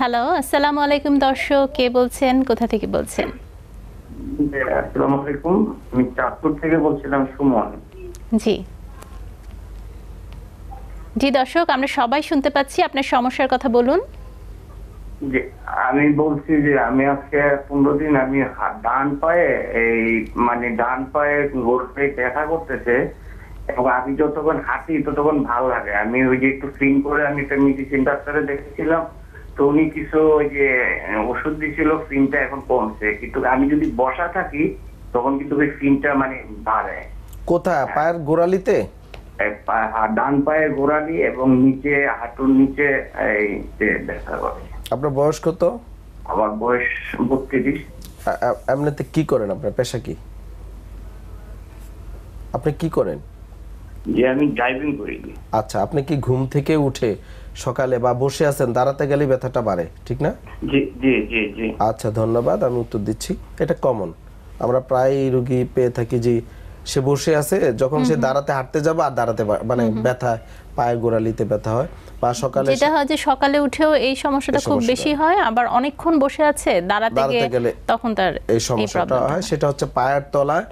Hello अस्सलामु आलैकुम दर्शक কে বলছেন কোথা থেকে বলছেন? আসসালামু আলাইকুম, আমি চাঁদপুর থেকে বলছিলাম সুমন। জি জি দর্শক, আমরা সবাই শুনতে পাচ্ছি, আপনার সমস্যার কথা বলুন। জি আমি বলছি যে আমি আজকে 15 দিন আমি ডান পায়ে এই মানে ডান পায়ে গোড়ায় ব্যথা করতেছে এবং আমি যতক্ষণ হাঁটি ততক্ষণ ভালো লাগে। আমি ওই যে একটু ফিন করে আমি একটা মেডিসিন ডাক্তারে দেখেছিলাম, তো উনি কিছু ওই যে ওষুধ দিয়েছিল, ফিনটা এখন কমছে, কিন্তু আমি যদি বসা থাকি তখন কিন্তু ওই ফিনটা মানে বাড়ে। কোথায়? পায়ের গোড়ালিতে, ডান পায়ের গোড়ালি এবং নিচে হাঁটুর নিচে ব্যথা করে। আপনার বয়স কত? আমার বয়স 32। এমনিতে কি করেন? আপনার পেশা কি? আপনি কি করেন? যে আমি ড্রাইভিং করি। আচ্ছা, আপনি কি ঘুম থেকে উঠে সকালে বা বসে আছেন, দাঁড়াতে গেলে ব্যথাটা বাড়ে, ঠিক না? জি জি জি জি। আচ্ছা ধন্যবাদ, আমি উত্তর দিচ্ছি। এটা কমন, আমরা প্রায় রোগী পেয়ে থাকি যে সে বসে আছে, যখন সে দাঁড়াতে হাঁটতে যাবে আর দাঁড়াতে মানে ব্যথা, পায়ের গোড়ালিতে ব্যথা হয়। বা সকালে যেটা হয় যে সকালে উঠেও এই সমস্যাটা খুব বেশি হয়, আবার অনেকক্ষণ বসে আছে দাঁড়াতে গেলে তখন তার এই সমস্যাটা হয়। সেটা হচ্ছে পায়ের তলায়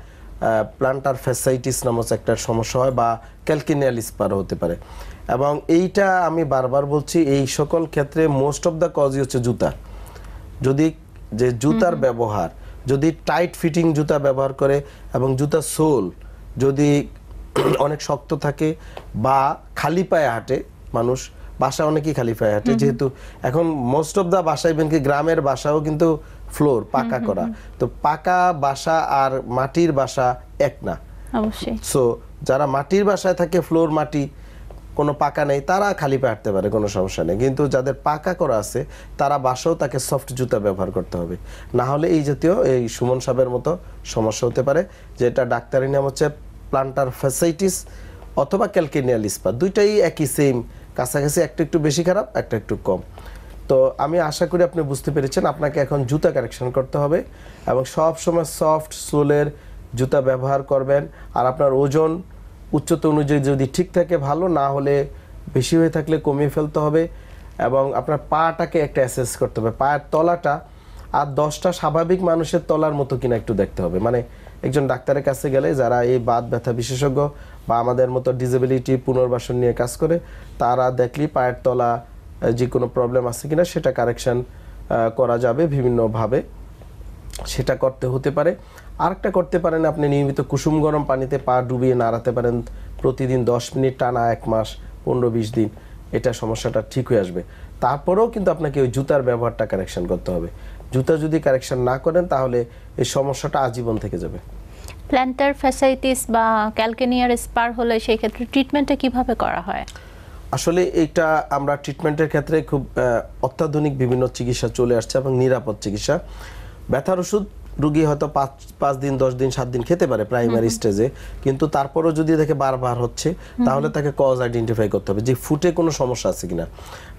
প্লান্টার ফ্যাসাইটিস নামক একটা সমস্যা হয় বা ক্যালকেনিয়াল স্পার হতে পারে। এবং এইটা আমি বারবার বলছি, এই সকল ক্ষেত্রে মোস্ট অফ দ্য কজই হচ্ছে জুতা। যদি যে জুতার ব্যবহার যদি টাইট ফিটিং জুতা ব্যবহার করে এবং জুতা সোল যদি অনেক শক্ত থাকে বা খালি পায়ে হাঁটে মানুষ, বাসা অনেকেই খালি পায়ে হাঁটে, যেহেতু এখন মোস্ট অফ দ্য বাসায় বেনকি গ্রামের বাসাও কিন্তু ফ্লোর পাকা করা, তো পাকা বাসা আর মাটির বাসা এক না অবশ্যই। সো যারা মাটির বাসায় থাকে, ফ্লোর মাটি, কোনো পাকা নেই, তারা খালি পায়ে হাঁটতে পারে, কোনো সমস্যা নেই। কিন্তু যাদের পাকা করা আছে তারা বাসাও তাকে সফট জুতা ব্যবহার করতে হবে, না হলে এই জাতীয় এই সুমন সাহেবের মতো সমস্যা হতে পারে, যেটা ডাক্তারি নাম হচ্ছে প্লান্টার ফ্যাসাইটিস অথবা ক্যালকেনিয়াল স্পার। দুইটাই একই, সেম, কাছাকাছি, একটা একটু বেশি খারাপ, একটা একটু কম। তো আমি আশা করি আপনি বুঝতে পেরেছেন। আপনাকে এখন জুতা কারেকশন করতে হবে এবং সবসময় সফট সোলের জুতা ব্যবহার করবেন। আর আপনার ওজন উচ্চতা অনুযায়ী যদি ঠিক থাকে ভালো, না হলে বেশি হয়ে থাকলে কমিয়ে ফেলতে হবে। এবং আপনার পাটাকে একটা অ্যাসেস করতে হবে, পায়ের তলাটা আর 10টা স্বাভাবিক মানুষের তলার মতো কিনা একটু দেখতে হবে। মানে একজন ডাক্তারের কাছে গেলে, যারা এই বাত ব্যথা বিশেষজ্ঞ বা আমাদের মতো ডিসেবিলিটি পুনর্বাসন নিয়ে কাজ করে, তারা দেখলে পায়ের তলা যে কোনো প্রবলেম আছে কিনা সেটা কারেকশান করা যাবে বিভিন্নভাবে, সেটা করতে হতে পারে। আরেকটা করতে পারেন, আপনি নিয়মিত কুসুম গরম পানিতে পা ডুবিয়ে নাড়াতে পারেন প্রতিদিন 10 মিনিট টানা 1 মাস 15-20 দিন, এটা সমস্যাটা ঠিক হয়ে আসবে। তারপরেও কিন্তু আপনাকে ওই জুতার ব্যবহারটা কারেকশান করতে হবে। জুতা যদি কারেকশান না করেন তাহলে এই সমস্যাটা আজীবন থেকে যাবে। প্ল্যান্টার ফ্যাসাইটিস বা ক্যালকেনিয়ার স্পার হলে সেই ক্ষেত্রে ট্রিটমেন্টটা কিভাবে করা হয়? আসলে এটা আমরা ট্রিটমেন্টের ক্ষেত্রে খুব অত্যাধুনিক বিভিন্ন চিকিৎসা চলে আসছে এবং নিরাপদ চিকিৎসা। ব্যথার ওষুধ রোগী হয়তো 5 দিন 10 দিন 7 দিন খেতে পারে প্রাইমারি স্টেজে, কিন্তু তারপরও যদি দেখে বারবার হচ্ছে, তাহলে তাকে কজ আইডেন্টিফাই করতে হবে, যে ফুটে কোনো সমস্যা আছে কিনা,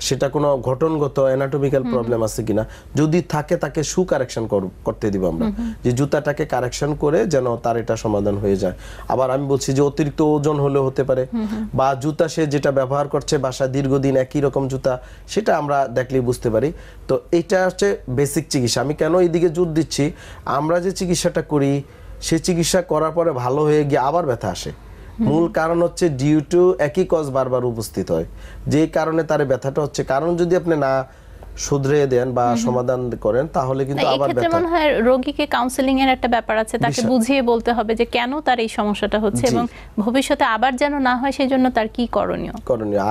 সেটা কোনো ঘটনগত অ্যানাটমিক্যাল প্রবলেম আছে কিনা। যদি থাকে তাকে শু কারেকশন করতে দিব আমরা, যে জুতাটাকে কারেকশন করে যেন তার এটা সমাধান হয়ে যায়। আবার আমি বলছি যে অতিরিক্ত ওজন হলেও হতে পারে, বা জুতা সে যেটা ব্যবহার করছে বাসায় দীর্ঘদিন একই রকম জুতা, সেটা আমরা দেখলেই বুঝতে পারি। তো এটা হচ্ছে বেসিক চিকিৎসা। আমি কেন এইদিকে জোর দিচ্ছি, আমরা যে চিকিৎসাটা করি সে চিকিৎসা করার পরে ভালো হয়ে গিয়ে আবার ব্যথা আসে, মূল কারণ হচ্ছে ডিউ টু একই কজ বারবার উপস্থিত হয়, যে কারণে তার ব্যথাটা হচ্ছে। কারণ যদি আপনি না শুধরে দেন বা সমাধান করেন তাহলে কিন্তু আবার ব্যথা। এই ক্ষেত্রে মনে হয় রোগীকে কাউন্সেলিং এর একটা ব্যাপার আছে, তাকে বুঝিয়ে বলতে হবে যে কেন তার এই সমস্যাটা হচ্ছে এবং ভবিষ্যতে আবার যেন না হয় সেই জন্য তার কি করণীয়।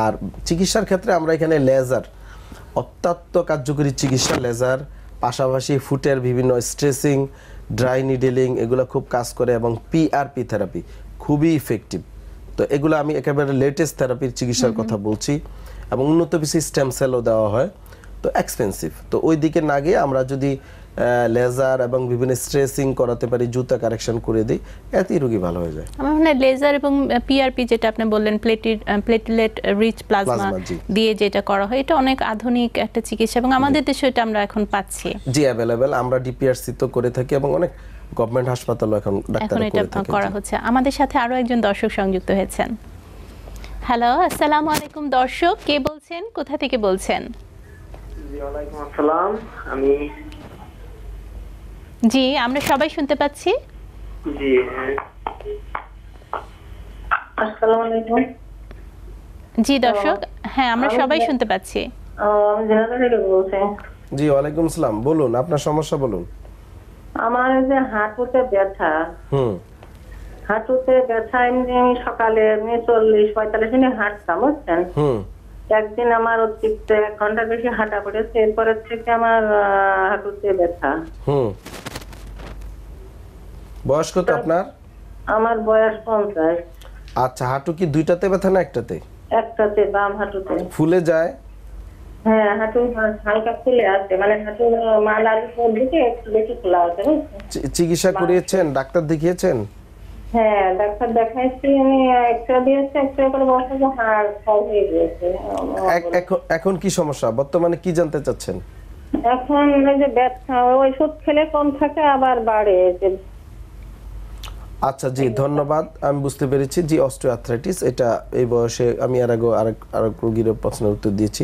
আর চিকিৎসার ক্ষেত্রে আমরা এখানে লেজার, অত্যন্ত কার্যকরী চিকিৎসা লেজার, পাশাপাশি ফুটের বিভিন্ন স্ট্রেসিং, ড্রাই নিডেলিং, এগুলো খুব কাজ করে, এবং পিআরপি থেরাপি খুবই ইফেক্টিভ। তো এগুলো আমি একেবারে লেটেস্ট থেরাপির চিকিৎসার কথা বলছি, এবং উন্নত বেশি স্টেম সেলও দেওয়া হয়, তো এক্সপেন্সিভ। তো ওই দিকে না গিয়ে আমরা যদি লেজার এবং বিভিন্ন স্ট্রেসিং করাতে পারি, জুতা কারেকশন করে দিই, এতেই রোগী ভালো হয়ে যায়। আমার মানে লেজার এবং পিআরপি যেটা আপনি বললেন, প্লেটলেট রিচ প্লাজমা দিয়ে যেটা করা হয়, এটা অনেক আধুনিক একটা চিকিৎসা এবং আমাদের দেশে এটা আমরা এখন পাচ্ছি, জি অ্যাভেলেবেল। আমরা ডিপিআরসি তো করে থাকি এবং অনেক গভর্নমেন্ট হাসপাতালও এখন ডাক্তাররা করে থাকে, করা হচ্ছে। আমাদের সাথে আরো একজন দর্শক সংযুক্ত হয়েছেন। হ্যালো আসসালামু আলাইকুম দর্শক, কে বলছেন, কোথা থেকে বলছেন? ওয়ালাইকুম আসসালাম আমি জি আমরা সবাই শুনতে পাচ্ছি জি আসসালামু আলাইকুম জি দর্শক হ্যাঁ আমরা সবাই শুনতে পাচ্ছি আমি জানাতে চাই বলছেন জি ওয়ালাইকুম আসসালাম বলুন আপনার সমস্যা বলুন আমার এই যে হাঁটুতে ব্যথা হাঁটুতে ব্যথা আমি সকালে 40 45 মিনিট হাঁটতাম বুঝছেন একদিন আমার অতিরিক্ত 1 ঘন্টা বেশি হাঁটা পড়েছে এরপর থেকে আমার হাঁটুতে ব্যথা বয়স কত আপনার আমার বয়স 50 আচ্ছা হাঁটু কি দুইটাতে ব্যথা না একটাতে একটাতে বাম হাঁটুতে ফুলে যায় হ্যাঁ হাঁটু হালকা ফুলে আছে মানে হাঁটু মালার উপর দিকে একটু বেশি ফুলা আছে চিকিৎসা করিয়েছেন ডাক্তার দেখিয়েছেন হ্যাঁ ডাক্তার দেখাইছি আমি এক্সরে দিয়েছি এক্সরে করে বলছে যে হাড় ফল হয়ে গেছে এখন কি সমস্যা বর্তমানে কি জানতে চাচ্ছেন এখন যে ব্যথা ওষুধ খেলে কম থাকে আবার বাড়ে আচ্ছা জি ধন্যবাদ আমি বুঝতে পেরেছি জি অস্টিওআর্থ্রাইটিস এটা এই বয়সে আমি আরেক রোগীর প্রশ্নের উত্তর দিয়েছি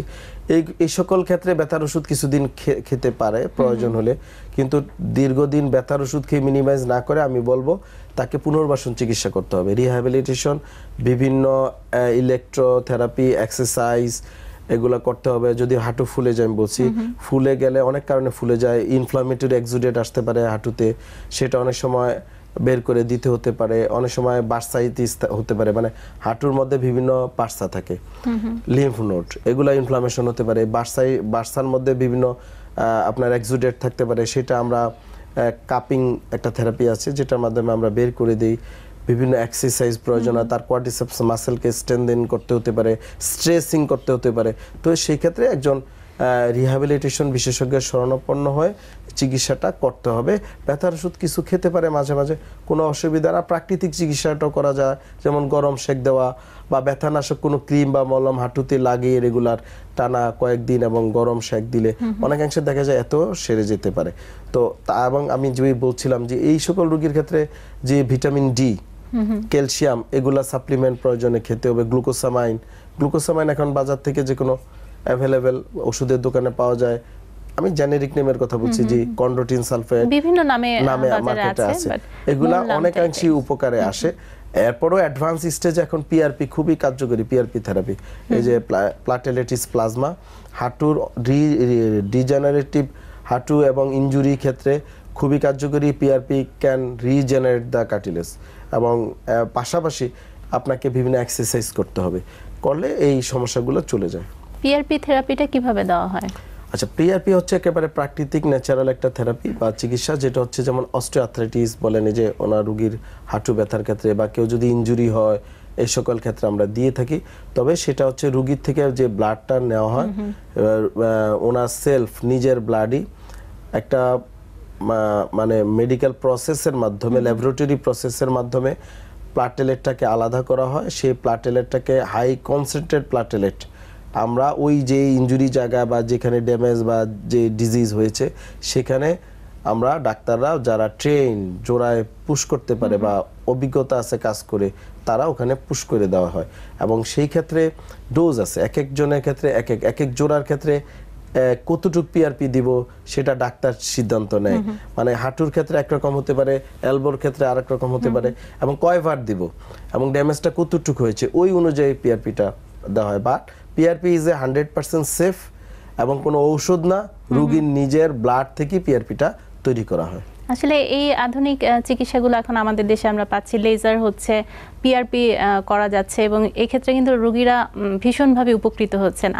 এই সকল ক্ষেত্রে ব্যথার ওষুধ কিছুদিন খেতে পারে প্রয়োজন হলে কিন্তু দীর্ঘদিন ব্যথার ওষুধ খেয়ে মিনিমাইজ না করে আমি বলবো তাকে পুনর্বাসন চিকিৎসা করতে হবে রিহ্যাবিলিটেশন বিভিন্ন ইলেকট্রোথেরাপি এক্সারসাইজ এগুলা করতে হবে যদি হাঁটু ফুলে যায় আমি বলছি ফুলে গেলে অনেক কারণে ফুলে যায় ইনফ্ল্যামেটরি এক্সুডেট আসতে পারে হাঁটুতে সেটা অনেক সময় বের করে দিতে হতে পারে অনেক সময় বার্সাইটিস হতে পারে মানে হাঁটুর মধ্যে বিভিন্ন বার্সা থাকে লিম্ফ নোড এগুলা ইনফ্লামেশন হতে পারে বার্সার মধ্যে বিভিন্ন আপনার এক্সুডেট থাকতে পারে সেটা আমরা কাপিং একটা থেরাপি আছে যেটার মাধ্যমে আমরা বের করে দেই বিভিন্ন এক্সারসাইজ প্রয়োজন তার কোয়াড্রিসেপস মাসেলকে স্ট্রেনথেন করতে হতে পারে স্ট্রেসিং করতে হতে পারে তো সেই ক্ষেত্রে একজন রিহ্যাবিলিটেশন বিশেষজ্ঞের শরণাপন্ন হয়ে চিকিৎসাটা করতে হবে ব্যথার ওষুধ কিছু খেতে পারে মাঝে মাঝে কোনো অসুবিধা না প্রাকৃতিক চিকিৎসাটাও করা যায় যেমন গরম সেক দেওয়া বা ব্যথানাশক কোনো ক্রিম বা মলম হাঁটুতে লাগিয়ে রেগুলার টানা কয়েকদিন এবং গরম সেক দিলে অনেকাংশে দেখা যায় এত সেরে যেতে পারে তো এবং আমি যে বলছিলাম যে এই সকল রোগীর ক্ষেত্রে যে ভিটামিন ডি ক্যালসিয়াম এগুলা সাপ্লিমেন্ট প্রয়োজনে খেতে হবে গ্লুকোসামাইন এখন বাজার থেকে যে কোনো অ্যাভেলেবল ওষুধের দোকানে পাওয়া যায় আমি জেনেরিক নেমের কথা বলছি যে কন্ড্রোটিন সালফেট বিভিন্ন নামে মার্কেটে আছে এগুলা অনেকাংশে উপকারে আসে এরপরও অ্যাডভান্স স্টেজে এখন পিআরপি খুবই কার্যকরী পিআরপি থেরাপি এই যে প্লাটেলেট রিচ প্লাজমা হাঁটুর ডিজেনারেটিভ হাঁটু এবং ইনজুরি ক্ষেত্রে খুবই কার্যকরী PRP can regenerate the cartilage এবং পাশাপাশি আপনাকে বিভিন্ন এক্সারসাইজ করতে হবে করলে এই সমস্যাগুলো চলে যায় পিআরপি থেরাপিটা কিভাবে দেওয়া হয় আচ্ছা পিআরপি হচ্ছে একেবারে প্রাকৃতিক ন্যাচারাল একটা থেরাপি বা চিকিৎসা যেটা হচ্ছে যেমন অস্টিওআর্থ্রাইটিস বলেন যে ওনার রোগীর হাঁটু ব্যথার ক্ষেত্রে বা কেউ যদি ইনজুরি হয় এই সকল ক্ষেত্রে আমরা দিয়ে থাকি তবে সেটা হচ্ছে রোগীর থেকে যে ব্লাডটা নেওয়া হয় ওনার সেলফ নিজের ব্লাডই একটা মানে মেডিকেল প্রসেসের মাধ্যমে ল্যাবরেটরি প্রসেসের মাধ্যমে প্লাটেলেটটাকে আলাদা করা হয় সেই প্লাটেলেটটাকে হাই কনসেন্ট্রেট প্লাটেলেট আমরা ওই যে ইনজুরি জায়গা বা যেখানে ড্যামেজ বা যে ডিজিজ হয়েছে সেখানে আমরা ডাক্তাররা যারা ট্রেন জোড়ায় পুশ করতে পারে বা অভিজ্ঞতা আছে কাজ করে তারা ওখানে পুশ করে দেওয়া হয় এবং সেই ক্ষেত্রে ডোজ আছে এক একজনের ক্ষেত্রে এক এক জোড়ার ক্ষেত্রে কতটুক পিআরপি দিব সেটা ডাক্তার সিদ্ধান্ত নেয় মানে হাঁটুর ক্ষেত্রে একরকম হতে পারে এলবোর ক্ষেত্রে আরেক রকম হতে পারে এবং কয়বার দিব এবং ড্যামেজটা কতটুক হয়েছে ওই অনুযায়ী পিআরপিটা দেওয়া হয় বা পিআরপি ইজ 100% সেফ এবং কোনো ঔষধ না রোগীর নিজের ব্লাড থেকে পিআরপিটা তৈরি করা হয় আসলে এই আধুনিক চিকিৎসাগুলো এখন আমাদের দেশে আমরা পাচ্ছি লেজার হচ্ছে পিআরপি করা যাচ্ছে এবং এই ক্ষেত্রে কিন্তু রোগীরা ভীষণভাবে উপকৃত হচ্ছেন